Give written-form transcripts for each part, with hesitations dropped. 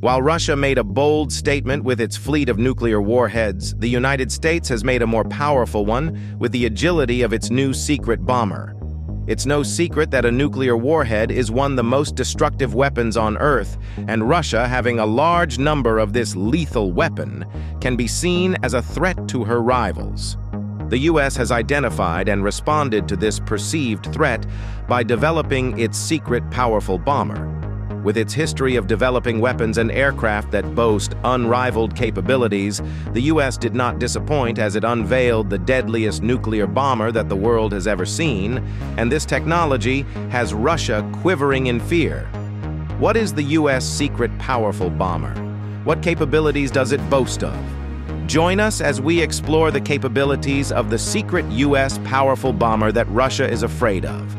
While Russia made a bold statement with its fleet of nuclear warheads, the United States has made a more powerful one with the agility of its new secret bomber. It's no secret that a nuclear warhead is one of the most destructive weapons on Earth, and Russia, having a large number of this lethal weapon, can be seen as a threat to her rivals. The U.S. has identified and responded to this perceived threat by developing its secret powerful bomber. With its history of developing weapons and aircraft that boast unrivaled capabilities, the U.S. did not disappoint as it unveiled the deadliest nuclear bomber that the world has ever seen, and this technology has Russia quivering in fear. What is the U.S. secret powerful bomber? What capabilities does it boast of? Join us as we explore the capabilities of the secret U.S. powerful bomber that Russia is afraid of.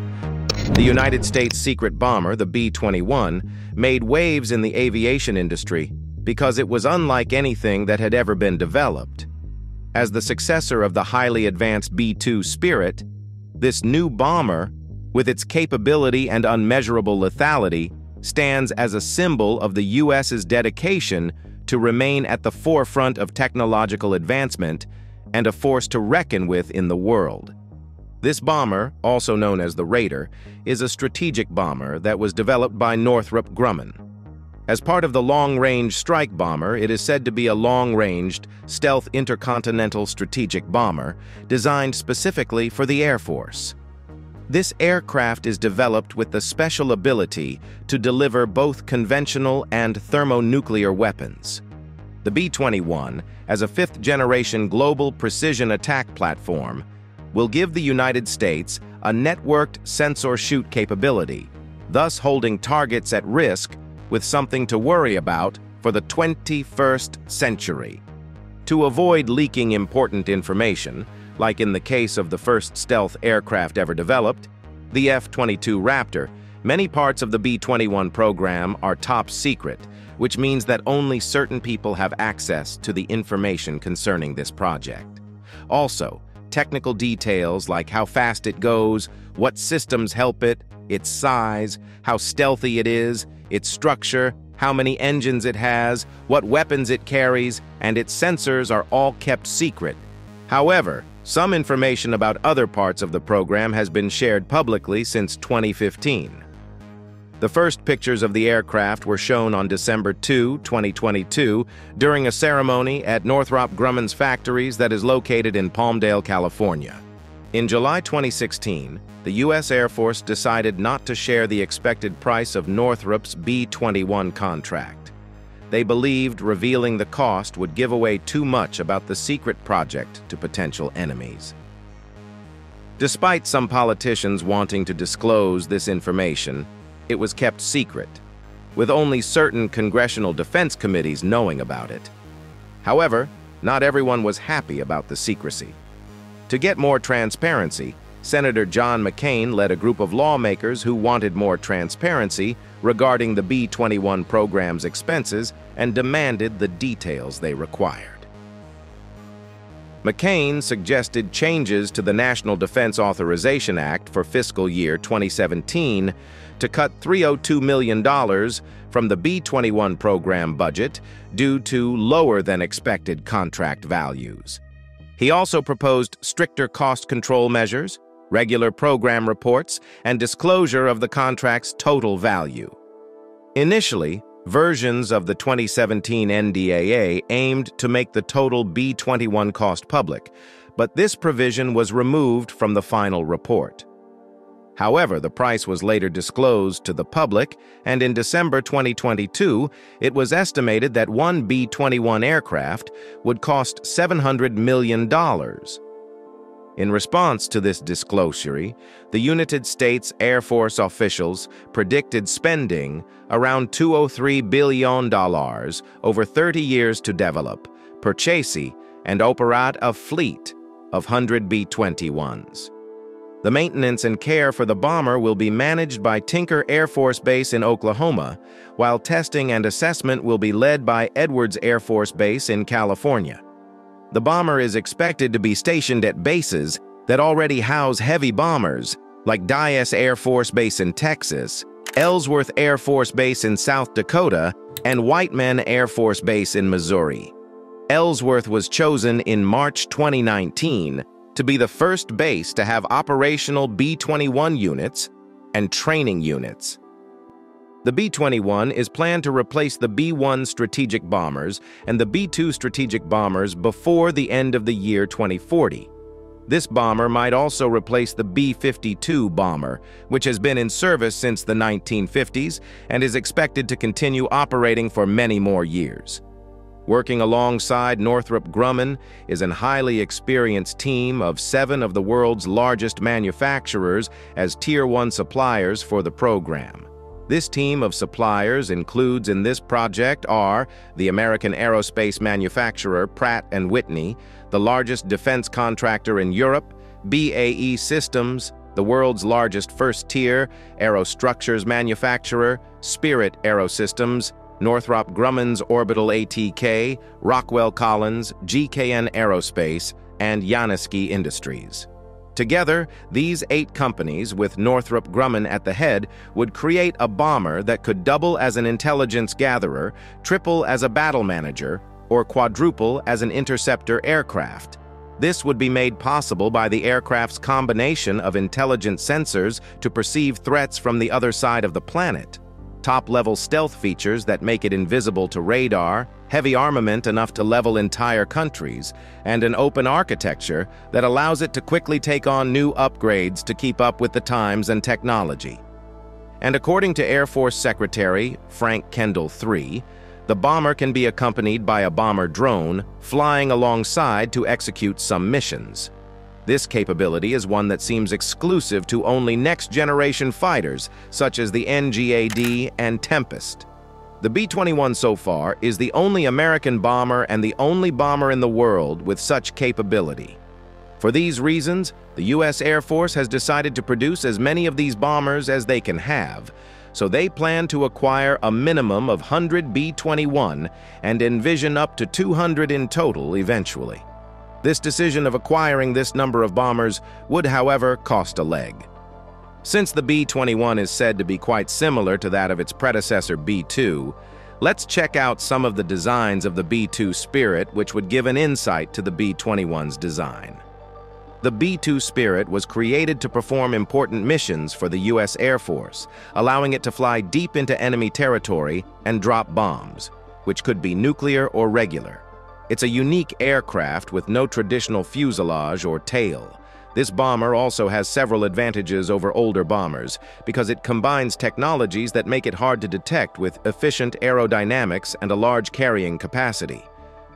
The United States secret bomber, the B-21, made waves in the aviation industry because it was unlike anything that had ever been developed. As the successor of the highly advanced B-2 Spirit, this new bomber, with its capability and unmeasurable lethality, stands as a symbol of the U.S.'s dedication to remain at the forefront of technological advancement and a force to reckon with in the world. This bomber, also known as the Raider, is a strategic bomber that was developed by Northrop Grumman. As part of the long-range strike bomber, it is said to be a long-ranged, stealth intercontinental strategic bomber designed specifically for the Air Force. This aircraft is developed with the special ability to deliver both conventional and thermonuclear weapons. The B-21, as a fifth-generation global precision attack platform, will give the United States a networked sensor-shoot capability, thus holding targets at risk with something to worry about for the 21st century. To avoid leaking important information, like in the case of the first stealth aircraft ever developed, the F-22 Raptor, many parts of the B-21 program are top secret, which means that only certain people have access to the information concerning this project. Also, technical details like how fast it goes, what systems help it, its size, how stealthy it is, its structure, how many engines it has, what weapons it carries, and its sensors are all kept secret. However, some information about other parts of the program has been shared publicly since 2015. The first pictures of the aircraft were shown on December 2, 2022, during a ceremony at Northrop Grumman's factories that is located in Palmdale, California. In July 2016, the U.S. Air Force decided not to share the expected price of Northrop's B-21 contract. They believed revealing the cost would give away too much about the secret project to potential enemies. Despite some politicians wanting to disclose this information, it was kept secret, with only certain congressional defense committees knowing about it. However, not everyone was happy about the secrecy. To get more transparency, Senator John McCain led a group of lawmakers who wanted more transparency regarding the B-21 program's expenses and demanded the details they required. McCain suggested changes to the National Defense Authorization Act for fiscal year 2017 to cut $302 million from the B-21 program budget due to lower-than-expected contract values. He also proposed stricter cost control measures, regular program reports, and disclosure of the contract's total value. Initially, versions of the 2017 NDAA aimed to make the total B-21 cost public, but this provision was removed from the final report. However, the price was later disclosed to the public, and in December 2022, it was estimated that one B-21 aircraft would cost $700 million. In response to this disclosure, the United States Air Force officials predicted spending around $203 billion over 30 years to develop, purchase, and operate a fleet of 100 B-21s. The maintenance and care for the bomber will be managed by Tinker Air Force Base in Oklahoma, while testing and assessment will be led by Edwards Air Force Base in California. The bomber is expected to be stationed at bases that already house heavy bombers, like Dyess Air Force Base in Texas, Ellsworth Air Force Base in South Dakota, and Whiteman Air Force Base in Missouri. Ellsworth was chosen in March 2019 to be the first base to have operational B-21 units and training units. The B-21 is planned to replace the B-1 strategic bombers and the B-2 strategic bombers before the end of the year 2040. This bomber might also replace the B-52 bomber, which has been in service since the 1950s and is expected to continue operating for many more years. Working alongside Northrop Grumman is an highly experienced team of 7 of the world's largest manufacturers as Tier 1 suppliers for the program. This team of suppliers includes in this project are the American aerospace manufacturer Pratt & Whitney, the largest defense contractor in Europe, BAE Systems, the world's largest first-tier aerostructures manufacturer, Spirit Aerosystems, Northrop Grumman's Orbital ATK, Rockwell Collins, GKN Aerospace, and Janiski Industries. Together, these 8 companies, with Northrop Grumman at the head, would create a bomber that could double as an intelligence gatherer, triple as a battle manager, or quadruple as an interceptor aircraft. This would be made possible by the aircraft's combination of intelligent sensors to perceive threats from the other side of the planet, top-level stealth features that make it invisible to radar, heavy armament enough to level entire countries, and an open architecture that allows it to quickly take on new upgrades to keep up with the times and technology. And according to Air Force Secretary Frank Kendall III, the bomber can be accompanied by a bomber drone flying alongside to execute some missions. This capability is one that seems exclusive to only next-generation fighters, such as the NGAD and Tempest. The B-21 so far is the only American bomber and the only bomber in the world with such capability. For these reasons, the U.S. Air Force has decided to produce as many of these bombers as they can have, so they plan to acquire a minimum of 100 B-21 and envision up to 200 in total eventually. This decision of acquiring this number of bombers would, however, cost a leg. Since the B-21 is said to be quite similar to that of its predecessor B-2, let's check out some of the designs of the B-2 Spirit, which would give an insight to the B-21's design. The B-2 Spirit was created to perform important missions for the U.S. Air Force, allowing it to fly deep into enemy territory and drop bombs, which could be nuclear or regular. It's a unique aircraft with no traditional fuselage or tail. This bomber also has several advantages over older bombers because it combines technologies that make it hard to detect with efficient aerodynamics and a large carrying capacity.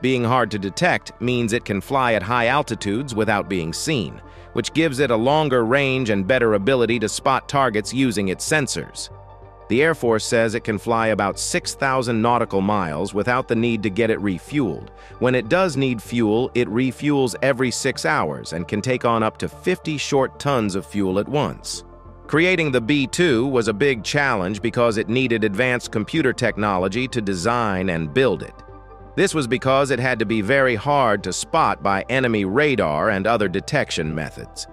Being hard to detect means it can fly at high altitudes without being seen, which gives it a longer range and better ability to spot targets using its sensors. The Air Force says it can fly about 6,000 nautical miles without the need to get it refueled. When it does need fuel, it refuels every 6 hours and can take on up to 50 short tons of fuel at once. Creating the B-2 was a big challenge because it needed advanced computer technology to design and build it. This was because it had to be very hard to spot by enemy radar and other detection methods.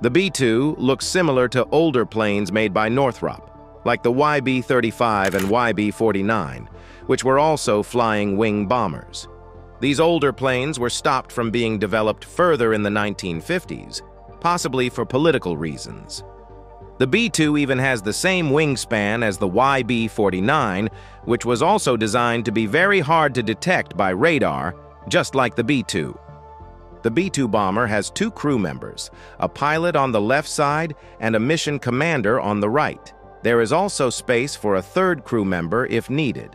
The B-2 looks similar to older planes made by Northrop, like the YB-35 and YB-49, which were also flying wing bombers. These older planes were stopped from being developed further in the 1950s, possibly for political reasons. The B-2 even has the same wingspan as the YB-49, which was also designed to be very hard to detect by radar, just like the B-2. The B-2 bomber has 2 crew members, a pilot on the left side and a mission commander on the right. There is also space for a 3rd crew member if needed.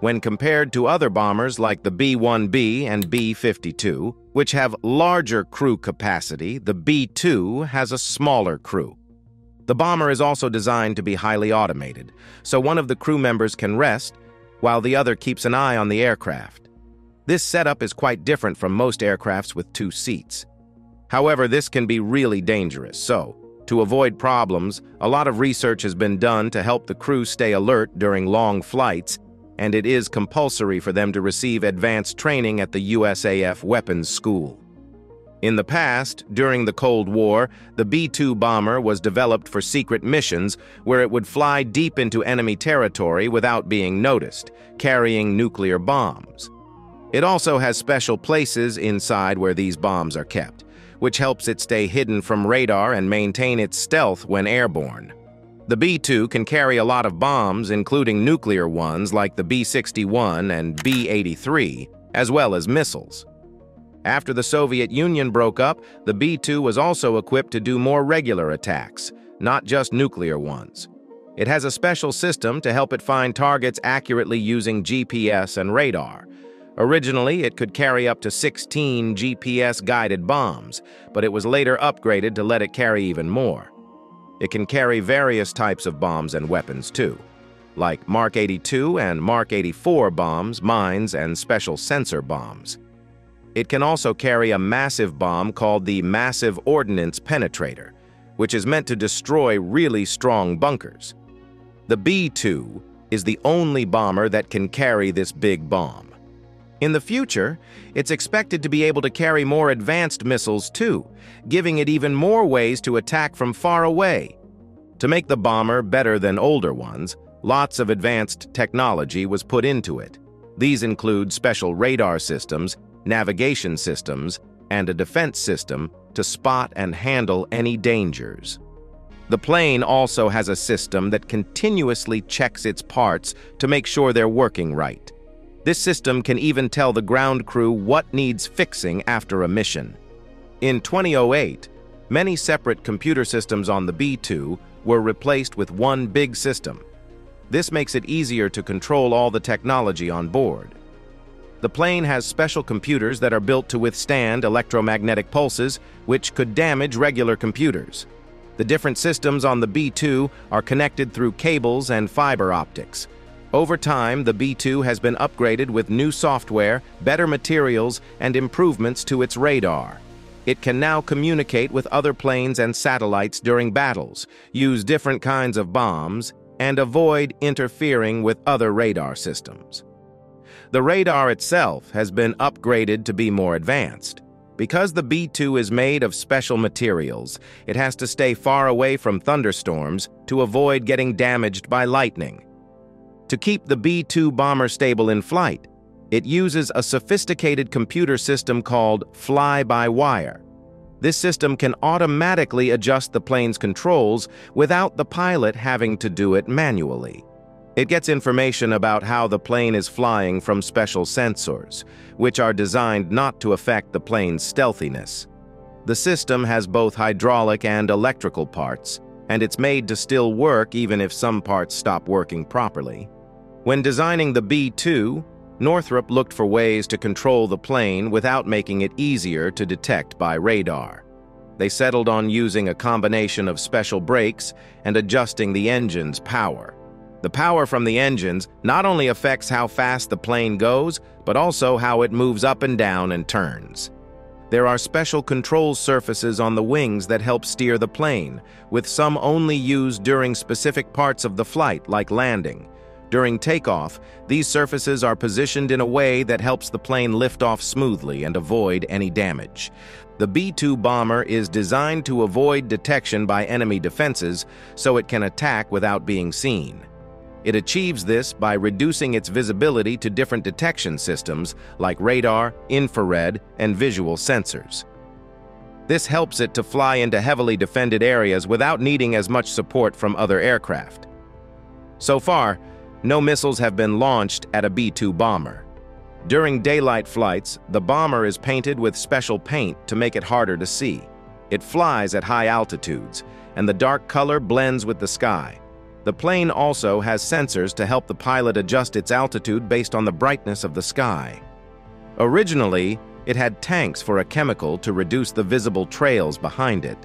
When compared to other bombers like the B-1B and B-52, which have larger crew capacity, the B-2 has a smaller crew. The bomber is also designed to be highly automated, so one of the crew members can rest while the other keeps an eye on the aircraft. This setup is quite different from most aircrafts with 2 seats. However, this can be really dangerous, so to avoid problems, a lot of research has been done to help the crew stay alert during long flights, and it is compulsory for them to receive advanced training at the USAF Weapons School. In the past, during the Cold War, the B-2 bomber was developed for secret missions where it would fly deep into enemy territory without being noticed, carrying nuclear bombs. It also has special places inside where these bombs are kept, which helps it stay hidden from radar and maintain its stealth when airborne. The B-2 can carry a lot of bombs, including nuclear ones like the B-61 and B-83, as well as missiles. After the Soviet Union broke up, the B-2 was also equipped to do more regular attacks, not just nuclear ones. It has a special system to help it find targets accurately using GPS and radar. Originally, it could carry up to 16 GPS-guided bombs, but it was later upgraded to let it carry even more. It can carry various types of bombs and weapons too, like Mark 82 and Mark 84 bombs, mines, and special sensor bombs. It can also carry a massive bomb called the Massive Ordnance Penetrator, which is meant to destroy really strong bunkers. The B-2 is the only bomber that can carry this big bomb. In the future, it's expected to be able to carry more advanced missiles too, giving it even more ways to attack from far away. To make the bomber better than older ones, lots of advanced technology was put into it. These include special radar systems, navigation systems, and a defense system to spot and handle any dangers. The plane also has a system that continuously checks its parts to make sure they're working right. This system can even tell the ground crew what needs fixing after a mission. In 2008, many separate computer systems on the B-2 were replaced with one big system. This makes it easier to control all the technology on board. The plane has special computers that are built to withstand electromagnetic pulses, which could damage regular computers. The different systems on the B-2 are connected through cables and fiber optics. Over time, the B-2 has been upgraded with new software, better materials, and improvements to its radar. It can now communicate with other planes and satellites during battles, use different kinds of bombs, and avoid interfering with other radar systems. The radar itself has been upgraded to be more advanced. Because the B-2 is made of special materials, it has to stay far away from thunderstorms to avoid getting damaged by lightning. To keep the B-2 bomber stable in flight, it uses a sophisticated computer system called fly-by-wire. This system can automatically adjust the plane's controls without the pilot having to do it manually. It gets information about how the plane is flying from special sensors, which are designed not to affect the plane's stealthiness. The system has both hydraulic and electrical parts, and it's made to still work even if some parts stop working properly. When designing the B-2, Northrop looked for ways to control the plane without making it easier to detect by radar. They settled on using a combination of special brakes and adjusting the engine's power. The power from the engines not only affects how fast the plane goes, but also how it moves up and down and turns. There are special control surfaces on the wings that help steer the plane, with some only used during specific parts of the flight, like landing. During takeoff, these surfaces are positioned in a way that helps the plane lift off smoothly and avoid any damage. The B-2 bomber is designed to avoid detection by enemy defenses, so it can attack without being seen. It achieves this by reducing its visibility to different detection systems like radar, infrared, and visual sensors. This helps it to fly into heavily defended areas without needing as much support from other aircraft. So far, no missiles have been launched at a B-2 bomber. During daylight flights, the bomber is painted with special paint to make it harder to see. It flies at high altitudes, and the dark color blends with the sky. The plane also has sensors to help the pilot adjust its altitude based on the brightness of the sky. Originally, it had tanks for a chemical to reduce the visible trails behind it,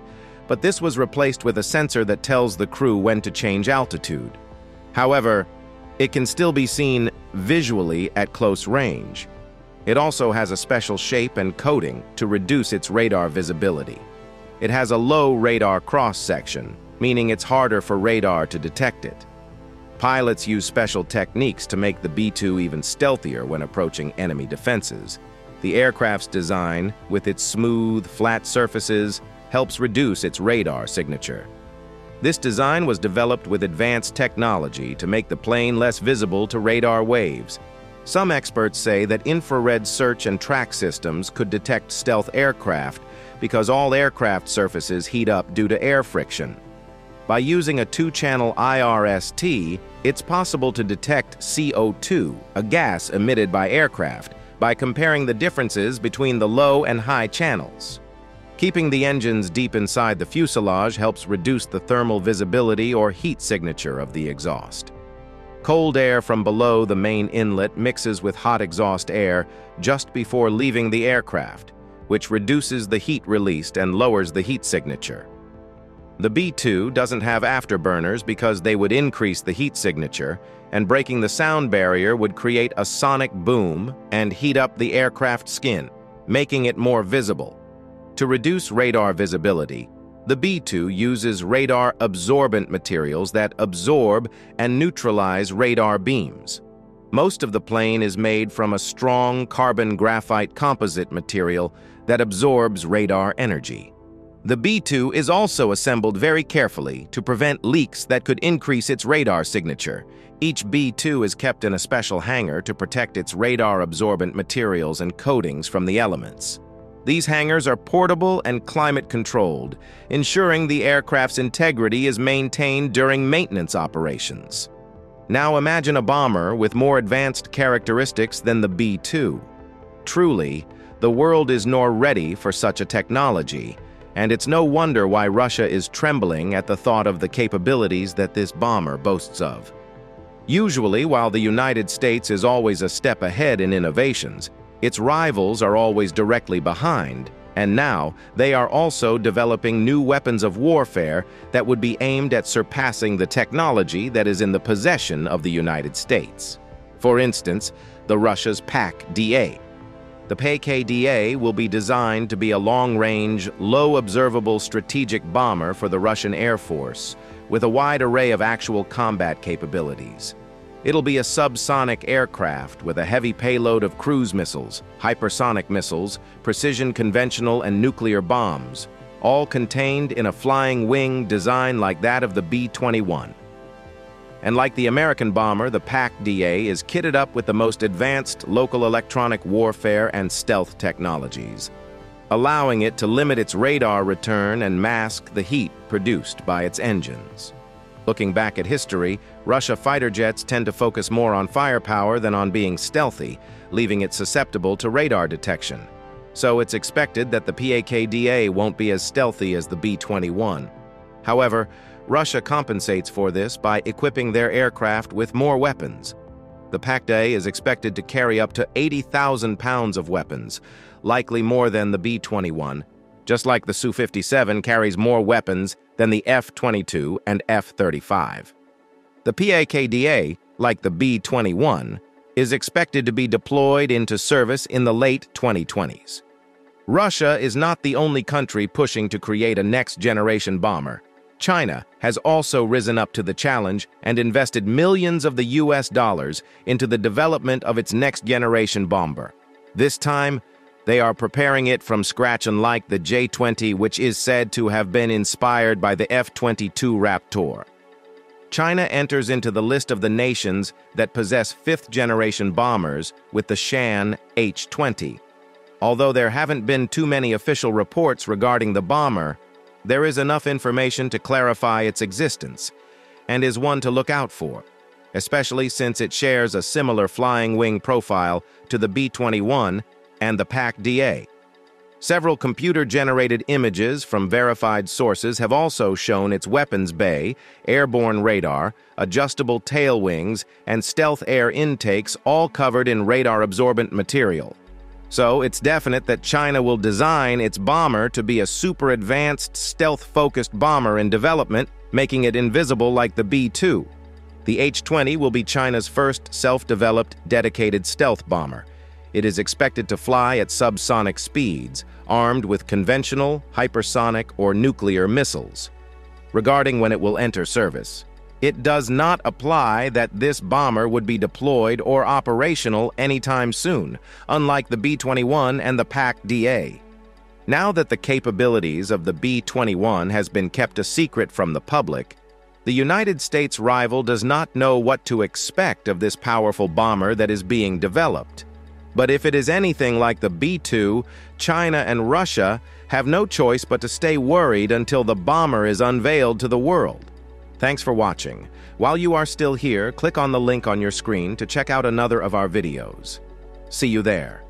but this was replaced with a sensor that tells the crew when to change altitude. However, it can still be seen visually at close range. It also has a special shape and coating to reduce its radar visibility. It has a low radar cross-section, meaning it's harder for radar to detect it. Pilots use special techniques to make the B-2 even stealthier when approaching enemy defenses. The aircraft's design, with its smooth, flat surfaces, helps reduce its radar signature. This design was developed with advanced technology to make the plane less visible to radar waves. Some experts say that infrared search and track systems could detect stealth aircraft because all aircraft surfaces heat up due to air friction. By using a two-channel IRST, it's possible to detect CO2, a gas emitted by aircraft, by comparing the differences between the low and high channels. Keeping the engines deep inside the fuselage helps reduce the thermal visibility or heat signature of the exhaust. Cold air from below the main inlet mixes with hot exhaust air just before leaving the aircraft, which reduces the heat released and lowers the heat signature. The B-2 doesn't have afterburners because they would increase the heat signature, and breaking the sound barrier would create a sonic boom and heat up the aircraft skin, making it more visible. To reduce radar visibility, the B-2 uses radar absorbent materials that absorb and neutralize radar beams. Most of the plane is made from a strong carbon graphite composite material that absorbs radar energy. The B-2 is also assembled very carefully to prevent leaks that could increase its radar signature. Each B-2 is kept in a special hangar to protect its radar absorbent materials and coatings from the elements. These hangars are portable and climate-controlled, ensuring the aircraft's integrity is maintained during maintenance operations. Now imagine a bomber with more advanced characteristics than the B-2. Truly, the world is nor ready for such a technology, and it's no wonder why Russia is trembling at the thought of the capabilities that this bomber boasts of. Usually, while the United States is always a step ahead in innovations, its rivals are always directly behind, and now they are also developing new weapons of warfare that would be aimed at surpassing the technology that is in the possession of the United States. For instance, Russia's PAK-DA. The PAK-DA will be designed to be a long-range, low-observable strategic bomber for the Russian Air Force, with a wide array of actual combat capabilities. It'll be a subsonic aircraft with a heavy payload of cruise missiles, hypersonic missiles, precision conventional and nuclear bombs, all contained in a flying wing design like that of the B-21. And like the American bomber, the PAK-DA is kitted up with the most advanced local electronic warfare and stealth technologies, allowing it to limit its radar return and mask the heat produced by its engines. Looking back at history, Russia fighter jets tend to focus more on firepower than on being stealthy, leaving it susceptible to radar detection. So it's expected that the PAK-DA won't be as stealthy as the B-21. However, Russia compensates for this by equipping their aircraft with more weapons. The PAK-DA is expected to carry up to 80,000 pounds of weapons, likely more than the B-21, just like the Su-57 carries more weapons than the F-22 and F-35. The PAK-DA, like the B-21, is expected to be deployed into service in the late 2020s. Russia is not the only country pushing to create a next-generation bomber. China has also risen up to the challenge and invested millions of the US dollars into the development of its next-generation bomber. This time, they are preparing it from scratch, unlike the J-20, which is said to have been inspired by the F-22 Raptor. China enters into the list of the nations that possess fifth-generation bombers with the Shan H-20. Although there haven't been too many official reports regarding the bomber, there is enough information to clarify its existence, and is one to look out for, especially since it shares a similar flying wing profile to the B-21 and the PAK-DA. Several computer-generated images from verified sources have also shown its weapons bay, airborne radar, adjustable tail wings, and stealth air intakes, all covered in radar-absorbent material. So it's definite that China will design its bomber to be a super-advanced, stealth-focused bomber in development, making it invisible like the B-2. The H-20 will be China's first self-developed, dedicated stealth bomber. It is expected to fly at subsonic speeds, armed with conventional, hypersonic, or nuclear missiles. Regarding when it will enter service, It does not apply that this bomber would be deployed or operational anytime soon, unlike the B-21 and the PAK-DA. Now that the capabilities of the B-21 has been kept a secret from the public, the United States rival does not know what to expect of this powerful bomber that is being developed. But if it is anything like the B-2, China and Russia have no choice but to stay worried until the bomber is unveiled to the world. Thanks for watching. While you are still here, click on the link on your screen to check out another of our videos. See you there.